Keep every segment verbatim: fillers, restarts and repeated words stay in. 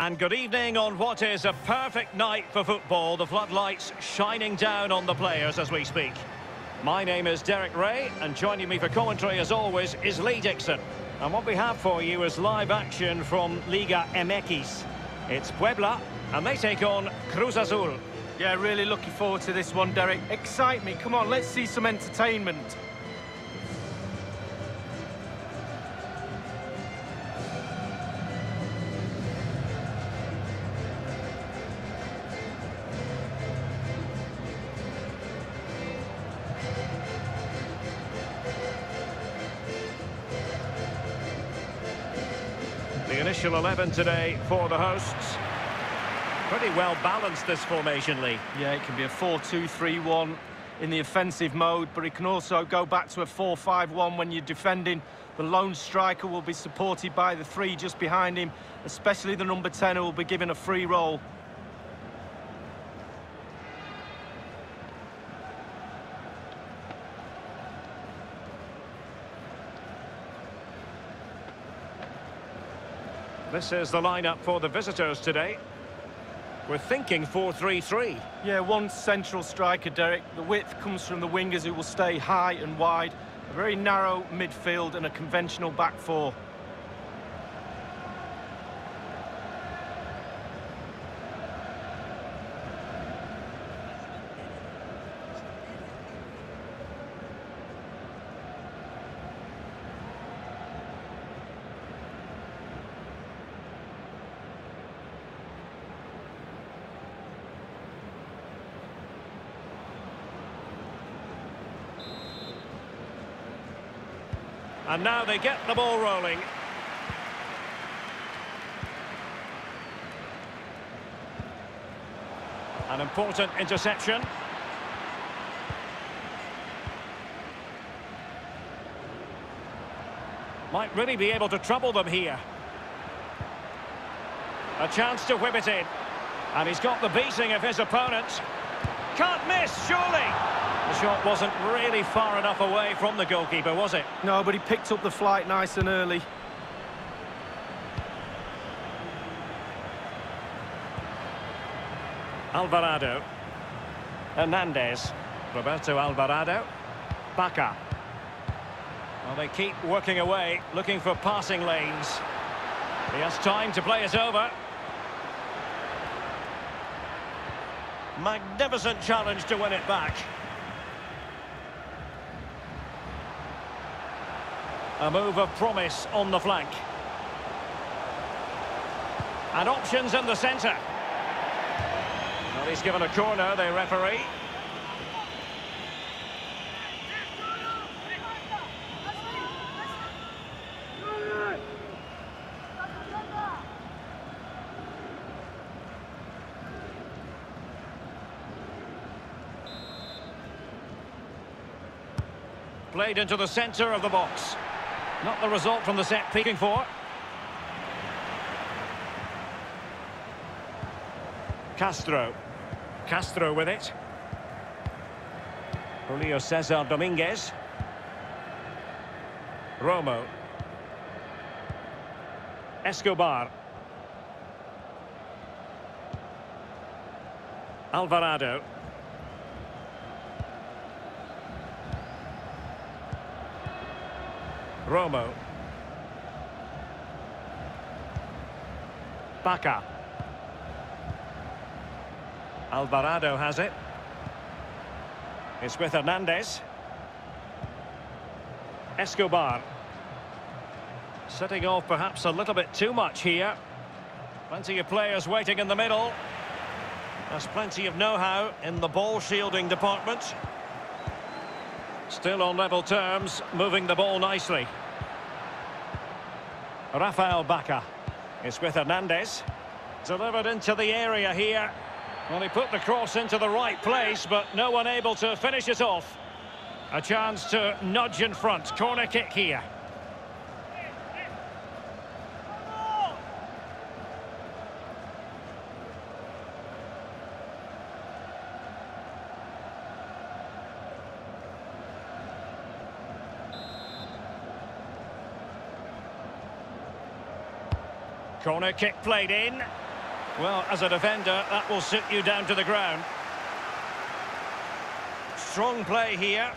And good evening on what is a perfect night for football. The floodlights shining down on the players as we speak. My name is Derek Ray, and joining me for commentary, as always, is Lee Dixon. And what we have for you is live action from Liga M X. It's Puebla, and they take on Cruz Azul. Yeah, really looking forward to this one, Derek. Excite me. Come on, let's see some entertainment. Initial eleven today for the hosts. Pretty well balanced, this formation, Lee. Yeah, it can be a four two three one in the offensive mode, but it can also go back to a four five one when you're defending. The lone striker will be supported by the three just behind him, especially the number ten, who will be given a free roll. This is the lineup for the visitors today. We're thinking four three three. Yeah, one central striker, Derek. The width comes from the wingers, who will stay high and wide. A very narrow midfield and a conventional back four. And now they get the ball rolling. An important interception. Might really be able to trouble them here. A chance to whip it in. And he's got the beating of his opponent. Can't miss, surely! The shot wasn't really far enough away from the goalkeeper, was it? No, but he picked up the flight nice and early. Alvarado. Hernandez. Roberto Alvarado. Baca. Well, they keep working away, looking for passing lanes. He has time to play it over. Magnificent challenge to win it back. A move of promise on the flank. And options in the centre. Well, he's given a corner, the referee. Played into the centre of the box. Not the result from the set peaking for. Castro. Castro with it. Julio Cesar Dominguez. Romo. Escobar. Alvarado. Romo. Baca. Alvarado has it. It's with Hernandez. Escobar. Setting off perhaps a little bit too much here. Plenty of players waiting in the middle. There's plenty of know-how in the ball shielding department. Still on level terms, moving the ball nicely. Rafael Baca is with Hernandez. Delivered into the area here. Well, he put the cross into the right place, but no one able to finish it off. A chance to nudge in front. Corner kick here. Corner kick played in. Well, as a defender, that will sit you down to the ground. Strong play here.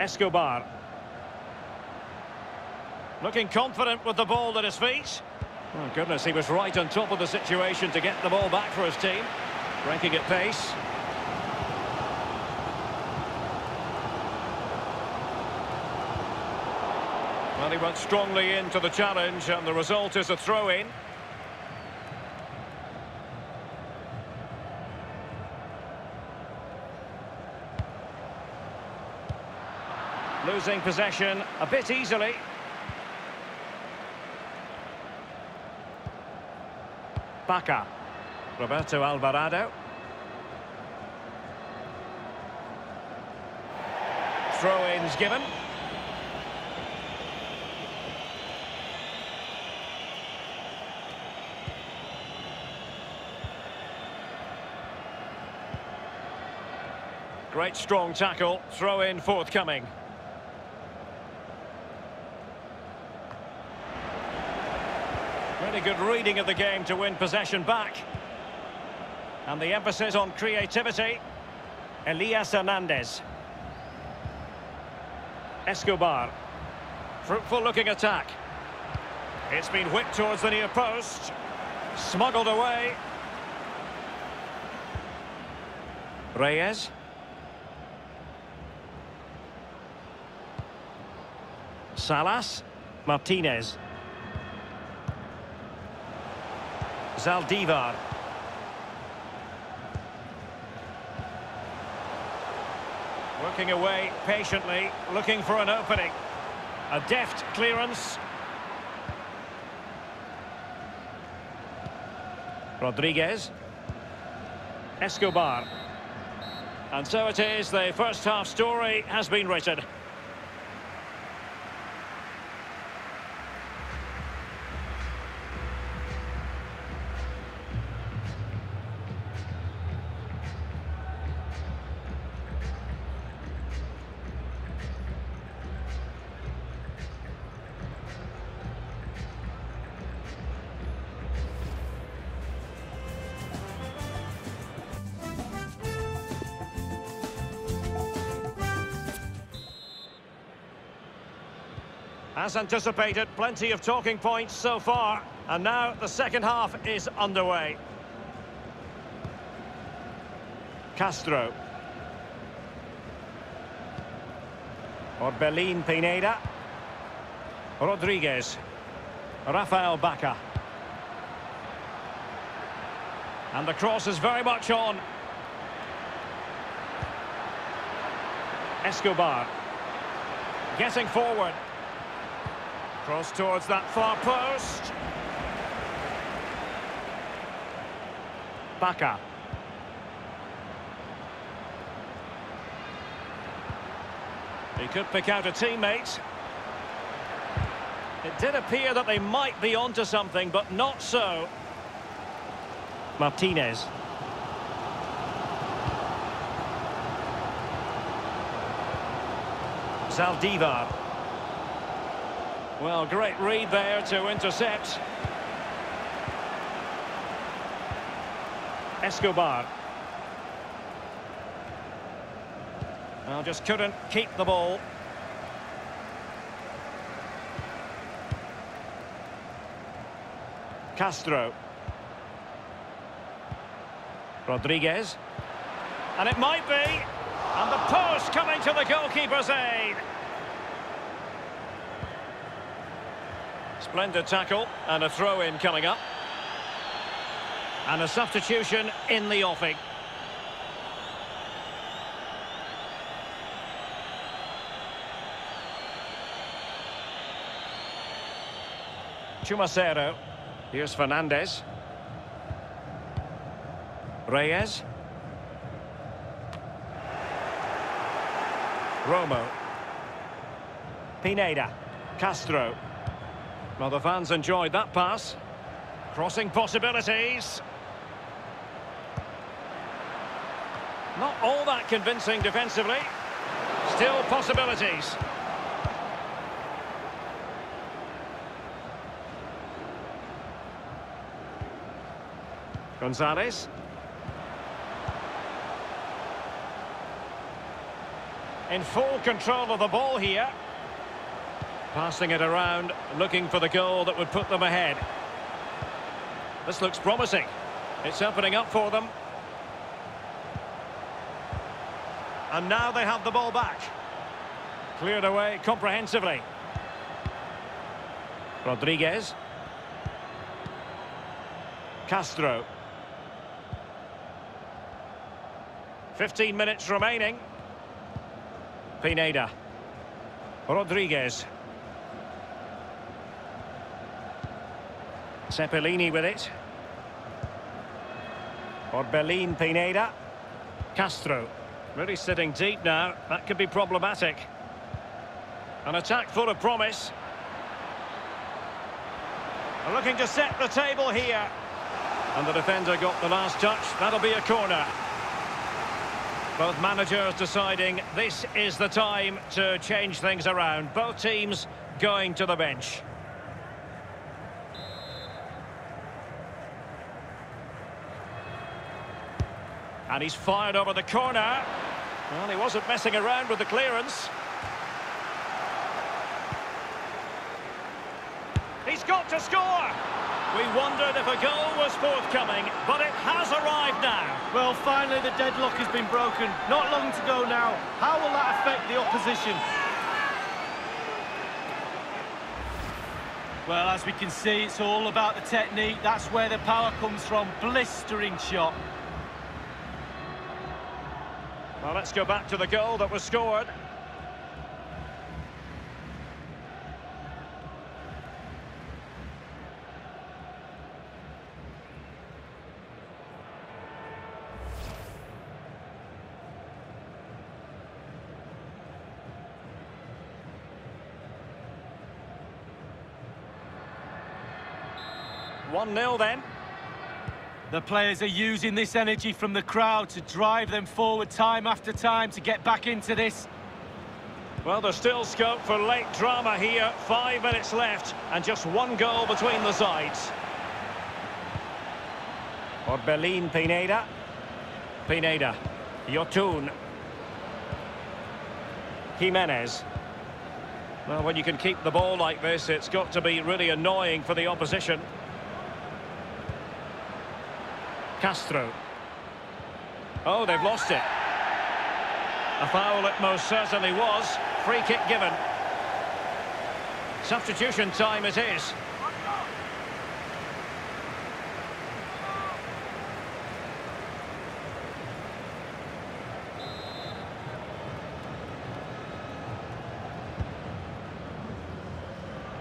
Escobar. Looking confident with the ball at his feet. Oh, goodness, he was right on top of the situation to get the ball back for his team. Breaking at pace. Well, he went strongly into the challenge, and the result is a throw-in. Losing possession a bit easily. Baca. Roberto Alvarado. Throw-ins given. Great strong tackle. Throw-in forthcoming. Really good reading of the game to win possession back. And the emphasis on creativity. Elias Hernandez. Escobar. Fruitful looking attack. It's been whipped towards the near post. Smuggled away. Reyes. Salas. Martinez. Zaldívar. Working away patiently, looking for an opening. A deft clearance. Rodriguez. Escobar. And so it is, the first half story has been written. As anticipated, plenty of talking points so far, and now the second half is underway. Castro. Orbelin Pineda. Rodriguez. Rafael Baca. And the cross is very much on. Escobar. Getting forward. Cross towards that far post. Baca. He could pick out a teammate. It did appear that they might be onto something, but not so. Martinez. Zaldívar. Well, great read there to intercept. Escobar. Well, just couldn't keep the ball. Castro. Rodriguez. And it might be. And the post coming to the goalkeeper's aid. Splendid tackle, and a throw-in coming up. And a substitution in the offing. Chumacero. Here's Fernandez. Reyes. Romo. Pineda. Castro. Well, the fans enjoyed that pass. Crossing possibilities. Not all that convincing defensively. Still possibilities. González. In full control of the ball here. Passing it around, looking for the goal that would put them ahead. This looks promising. It's opening up for them. And now they have the ball back. Cleared away comprehensively. Rodriguez. Castro. fifteen minutes remaining. Pineda. Rodriguez. Cepelini with it. Orbelin Pineda. Castro. Really sitting deep now. That could be problematic. An attack full of promise. They're looking to set the table here. And the defender got the last touch. That'll be a corner. Both managers deciding this is the time to change things around. Both teams going to the bench. And he's fired over the corner. Well, he wasn't messing around with the clearance. He's got to score! We wondered if a goal was forthcoming, but it has arrived now. Well, finally the deadlock has been broken. Not long to go now. How will that affect the opposition? Well, as we can see, it's all about the technique. That's where the power comes from. Blistering shot. Well, let's go back to the goal that was scored. one nil then. The players are using this energy from the crowd to drive them forward time after time to get back into this. Well, there's still scope for late drama here. Five minutes left and just one goal between the sides. Orbelin Pineda. Pineda. Yotun. Jimenez. Well, when you can keep the ball like this, it's got to be really annoying for the opposition. Castro. Oh, they've lost it. A foul it most certainly was. Free kick given. Substitution time it is.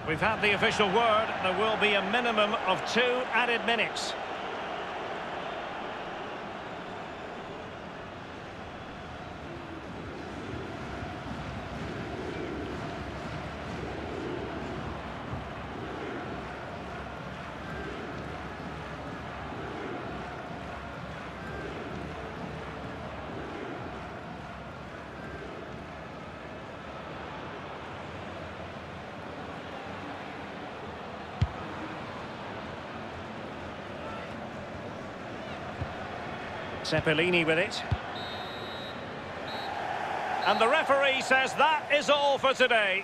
We've had the official word. There will be a minimum of two added minutes. Cepelini with it. And the referee says that is all for today.